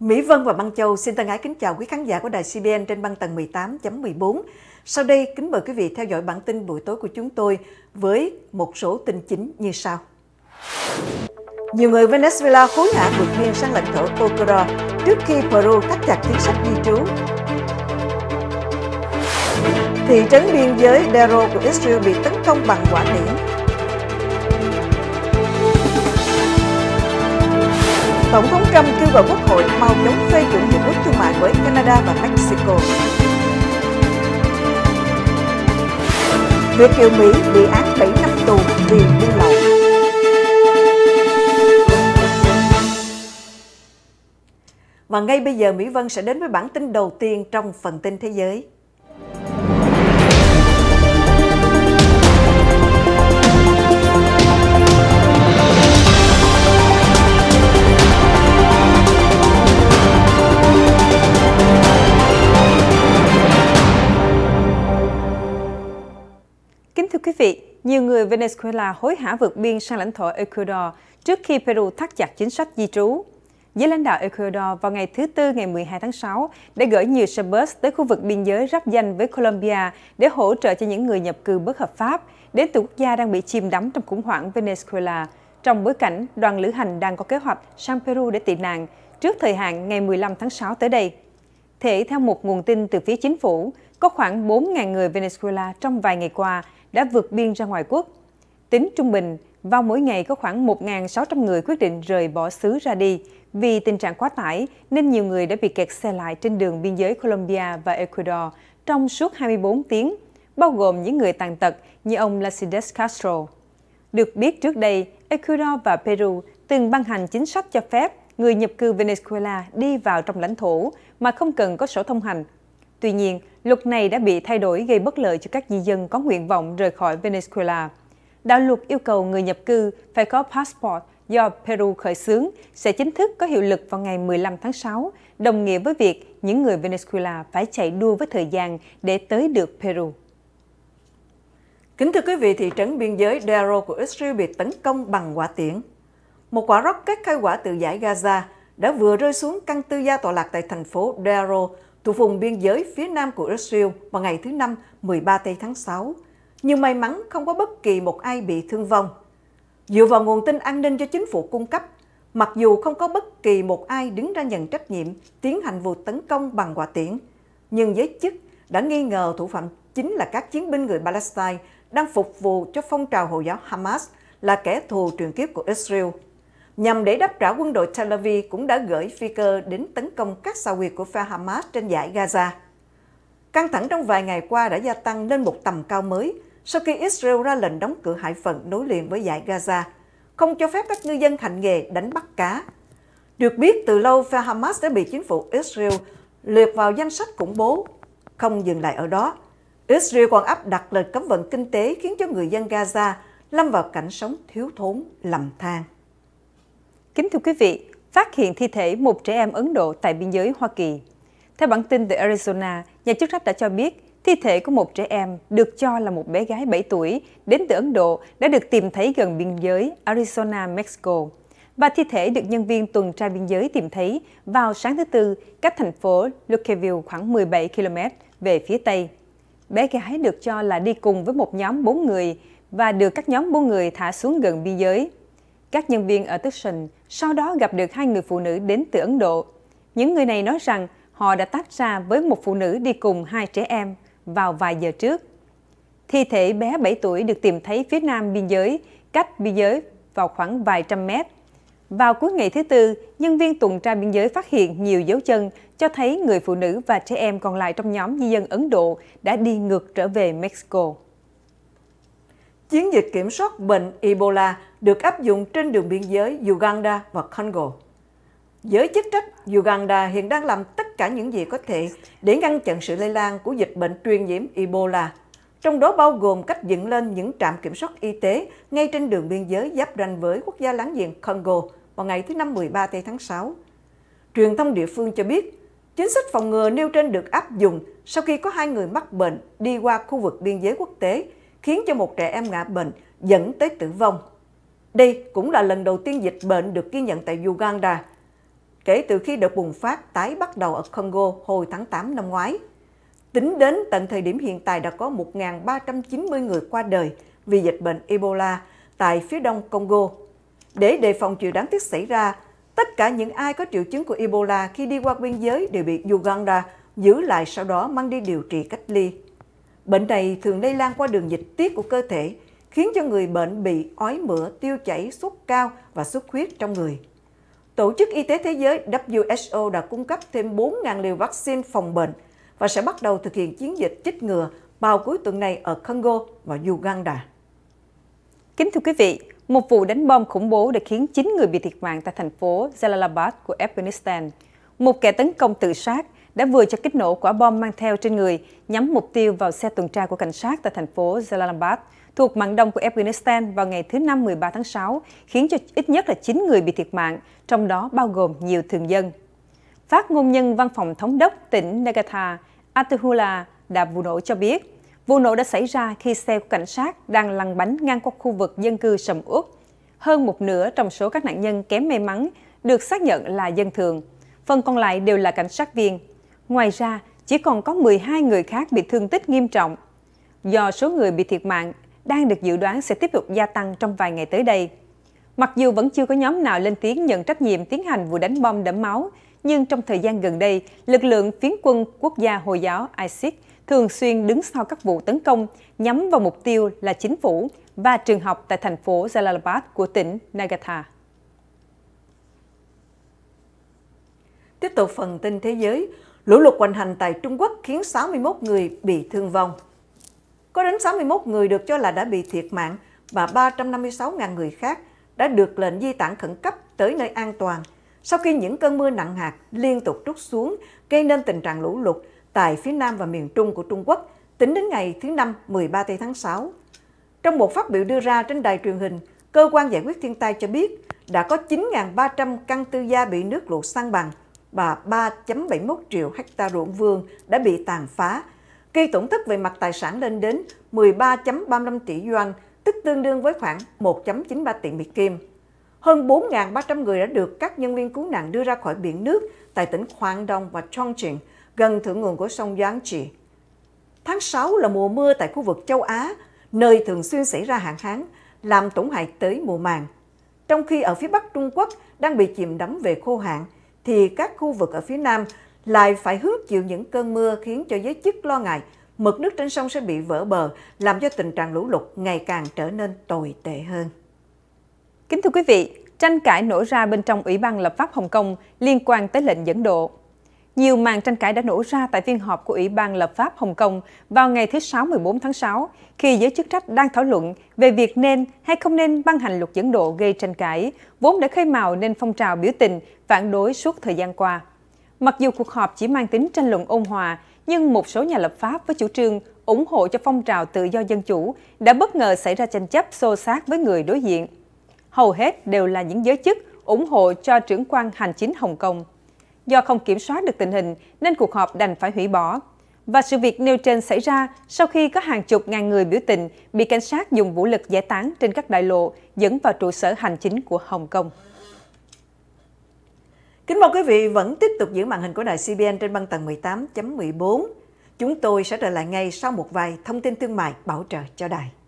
Mỹ Vân và Băng Châu xin thân ái kính chào quý khán giả của đài CBN trên băng tầng 18.14. Sau đây, kính mời quý vị theo dõi bản tin buổi tối của chúng tôi với một số tin chính như sau. Nhiều người Venezuela hối hả vượt biên sang lãnh thổ Ecuador trước khi Peru thắt chặt chính sách di trú. Thị trấn biên giới Dero của Israel bị tấn công bằng quả tiễn. Tổng thống Trump kêu gọi Quốc hội mau chóng phê chuẩn hiệp ước thương mại với Canada và Mexico. Việt kiều Mỹ bị án 7 năm tù vì buôn lậu. Và ngay bây giờ Mỹ Vân sẽ đến với bản tin đầu tiên trong phần tin thế giới. Thưa quý vị, nhiều người Venezuela hối hả vượt biên sang lãnh thổ Ecuador trước khi Peru thắt chặt chính sách di trú. Giới lãnh đạo Ecuador vào ngày thứ Tư ngày 12 tháng 6 đã gửi nhiều xe bus tới khu vực biên giới giáp danh với Colombia để hỗ trợ cho những người nhập cư bất hợp pháp đến từ quốc gia đang bị chìm đắm trong khủng hoảng Venezuela, trong bối cảnh đoàn lữ hành đang có kế hoạch sang Peru để tị nạn trước thời hạn ngày 15 tháng 6 tới đây. Thể theo một nguồn tin từ phía chính phủ, có khoảng 4.000 người Venezuela trong vài ngày qua đã vượt biên ra ngoài quốc. Tính trung bình, vào mỗi ngày có khoảng 1.600 người quyết định rời bỏ xứ ra đi. Vì tình trạng quá tải nên nhiều người đã bị kẹt xe lại trên đường biên giới Colombia và Ecuador trong suốt 24 tiếng, bao gồm những người tàn tật như ông Lassides Castro. Được biết trước đây, Ecuador và Peru từng ban hành chính sách cho phép người nhập cư Venezuela đi vào trong lãnh thổ mà không cần có sổ thông hành. Tuy nhiên, luật này đã bị thay đổi gây bất lợi cho các di dân có nguyện vọng rời khỏi Venezuela. Đạo luật yêu cầu người nhập cư phải có passport do Peru khởi xướng sẽ chính thức có hiệu lực vào ngày 15 tháng 6, đồng nghĩa với việc những người Venezuela phải chạy đua với thời gian để tới được Peru. Kính thưa quý vị, thị trấn biên giới Dero của Israel bị tấn công bằng quả tiễn. Một quả rocket khai hỏa từ giải Gaza đã vừa rơi xuống căn tư gia tọa lạc tại thành phố Dero, thuộc vùng biên giới phía nam của Israel vào ngày thứ Năm 13 tây tháng 6. Nhưng may mắn không có bất kỳ một ai bị thương vong. Dựa vào nguồn tin an ninh do chính phủ cung cấp, mặc dù không có bất kỳ một ai đứng ra nhận trách nhiệm tiến hành vụ tấn công bằng quả tiễn, nhưng giới chức đã nghi ngờ thủ phạm chính là các chiến binh người Palestine đang phục vụ cho phong trào Hồi giáo Hamas, là kẻ thù truyền kiếp của Israel. Nhằm để đáp trả, quân đội Tel Aviv cũng đã gửi phi cơ đến tấn công các xào huyệt của phe Hamas trên dải Gaza. Căng thẳng trong vài ngày qua đã gia tăng lên một tầm cao mới sau khi Israel ra lệnh đóng cửa hải phận nối liền với dải Gaza, không cho phép các ngư dân hành nghề đánh bắt cá. Được biết, từ lâu phe Hamas đã bị chính phủ Israel liệt vào danh sách khủng bố. Không dừng lại ở đó, Israel còn áp đặt lệnh cấm vận kinh tế khiến cho người dân Gaza lâm vào cảnh sống thiếu thốn, lầm than. Kính thưa quý vị, phát hiện thi thể một trẻ em Ấn Độ tại biên giới Hoa Kỳ. Theo bản tin từ Arizona, nhà chức trách đã cho biết thi thể của một trẻ em được cho là một bé gái 7 tuổi đến từ Ấn Độ đã được tìm thấy gần biên giới Arizona, Mexico. Và thi thể được nhân viên tuần tra biên giới tìm thấy vào sáng thứ Tư cách thành phố Lukeville khoảng 17 km về phía Tây. Bé gái được cho là đi cùng với một nhóm 4 người và được các nhóm 4 người thả xuống gần biên giới. Các nhân viên ở Tucson sau đó gặp được hai người phụ nữ đến từ Ấn Độ. Những người này nói rằng họ đã tách ra với một phụ nữ đi cùng hai trẻ em vào vài giờ trước. Thi thể bé 7 tuổi được tìm thấy phía nam biên giới, cách biên giới vào khoảng vài trăm mét. Vào cuối ngày thứ Tư, nhân viên tuần tra biên giới phát hiện nhiều dấu chân cho thấy người phụ nữ và trẻ em còn lại trong nhóm di dân Ấn Độ đã đi ngược trở về Mexico. Chiến dịch kiểm soát bệnh Ebola được áp dụng trên đường biên giới Uganda và Congo. Giới chức trách Uganda hiện đang làm tất cả những gì có thể để ngăn chặn sự lây lan của dịch bệnh truyền nhiễm Ebola, trong đó bao gồm cách dựng lên những trạm kiểm soát y tế ngay trên đường biên giới giáp ranh với quốc gia láng giềng Congo vào ngày thứ Năm 13 tây tháng 6. Truyền thông địa phương cho biết, chính sách phòng ngừa nêu trên được áp dụng sau khi có hai người mắc bệnh đi qua khu vực biên giới quốc tế, khiến cho một trẻ em ngã bệnh dẫn tới tử vong. Đây cũng là lần đầu tiên dịch bệnh được ghi nhận tại Uganda, kể từ khi đợt bùng phát tái bắt đầu ở Congo hồi tháng 8 năm ngoái. Tính đến tận thời điểm hiện tại đã có 1.390 người qua đời vì dịch bệnh Ebola tại phía đông Congo. Để đề phòng chuyện đáng tiếc xảy ra, tất cả những ai có triệu chứng của Ebola khi đi qua biên giới đều bị Uganda giữ lại, sau đó mang đi điều trị cách ly. Bệnh này thường lây lan qua đường dịch tiết của cơ thể, khiến cho người bệnh bị ói mửa, tiêu chảy, sốt cao và xuất huyết trong người. Tổ chức Y tế Thế giới WHO đã cung cấp thêm 4.000 liều vaccine phòng bệnh và sẽ bắt đầu thực hiện chiến dịch chích ngừa vào cuối tuần này ở Congo và Uganda. Kính thưa quý vị, một vụ đánh bom khủng bố đã khiến 9 người bị thiệt mạng tại thành phố Jalalabad của Afghanistan. Một kẻ tấn công tự sát đã vừa cho kích nổ quả bom mang theo trên người nhắm mục tiêu vào xe tuần tra của cảnh sát tại thành phố Jalalabad thuộc mạn đông của Afghanistan vào ngày thứ Năm 13 tháng 6, khiến cho ít nhất là 9 người bị thiệt mạng, trong đó bao gồm nhiều thường dân. Phát ngôn nhân văn phòng thống đốc tỉnh Nagata, Atahula, đã vụ nổ cho biết, vụ nổ đã xảy ra khi xe của cảnh sát đang lăn bánh ngang qua khu vực dân cư sầm uất. Hơn một nửa trong số các nạn nhân kém may mắn được xác nhận là dân thường, phần còn lại đều là cảnh sát viên. Ngoài ra, chỉ còn có 12 người khác bị thương tích nghiêm trọng. Do số người bị thiệt mạng đang được dự đoán sẽ tiếp tục gia tăng trong vài ngày tới đây. Mặc dù vẫn chưa có nhóm nào lên tiếng nhận trách nhiệm tiến hành vụ đánh bom đẫm máu, nhưng trong thời gian gần đây, lực lượng phiến quân quốc gia Hồi giáo ISIS thường xuyên đứng sau các vụ tấn công nhắm vào mục tiêu là chính phủ và trường học tại thành phố Jalalabad của tỉnh Nagata. Tiếp tục phần tin thế giới, lũ lụt hoành hành tại Trung Quốc khiến 61 người bị thương vong. Có đến 61 người được cho là đã bị thiệt mạng và 356.000 người khác đã được lệnh di tản khẩn cấp tới nơi an toàn sau khi những cơn mưa nặng hạt liên tục trút xuống gây nên tình trạng lũ lụt tại phía nam và miền trung của Trung Quốc tính đến ngày thứ Năm 13 tháng 6. Trong một phát biểu đưa ra trên đài truyền hình, cơ quan giải quyết thiên tai cho biết đã có 9.300 căn tư gia bị nước lụt san bằng và 3,71 triệu hecta ruộng vườn đã bị tàn phá, gây tổn thất về mặt tài sản lên đến 13,35 tỷ yuan, tức tương đương với khoảng 1,93 tỷ Mỹ Kim. Hơn 4.300 người đã được các nhân viên cứu nạn đưa ra khỏi biển nước tại tỉnh Quảng Đông và Trùng Khánh, gần thượng nguồn của sông Yangtze. Tháng 6 là mùa mưa tại khu vực châu Á, nơi thường xuyên xảy ra hạn hán, làm tổn hại tới mùa màng. Trong khi ở phía Bắc Trung Quốc đang bị chìm đắm về khô hạn, thì các khu vực ở phía Nam lại phải hứng chịu những cơn mưa khiến cho giới chức lo ngại mực nước trên sông sẽ bị vỡ bờ, làm cho tình trạng lũ lụt ngày càng trở nên tồi tệ hơn. Kính thưa quý vị, tranh cãi nổ ra bên trong Ủy ban lập pháp Hồng Kông liên quan tới lệnh dẫn độ. Nhiều màn tranh cãi đã nổ ra tại phiên họp của Ủy ban lập pháp Hồng Kông vào ngày thứ Sáu 14 tháng 6, khi giới chức trách đang thảo luận về việc nên hay không nên ban hành luật dẫn độ gây tranh cãi, vốn đã khơi mào nên phong trào biểu tình phản đối suốt thời gian qua. Mặc dù cuộc họp chỉ mang tính tranh luận ôn hòa, nhưng một số nhà lập pháp với chủ trương ủng hộ cho phong trào tự do dân chủ đã bất ngờ xảy ra tranh chấp xô xát với người đối diện. Hầu hết đều là những giới chức ủng hộ cho trưởng quan hành chính Hồng Kông. Do không kiểm soát được tình hình nên cuộc họp đành phải hủy bỏ. Và sự việc nêu trên xảy ra sau khi có hàng chục ngàn người biểu tình bị cảnh sát dùng vũ lực giải tán trên các đại lộ dẫn vào trụ sở hành chính của Hồng Kông. Kính mời quý vị vẫn tiếp tục giữ màn hình của đài CBN trên băng tầng 18.14. Chúng tôi sẽ trở lại ngay sau một vài thông tin thương mại bảo trợ cho đài.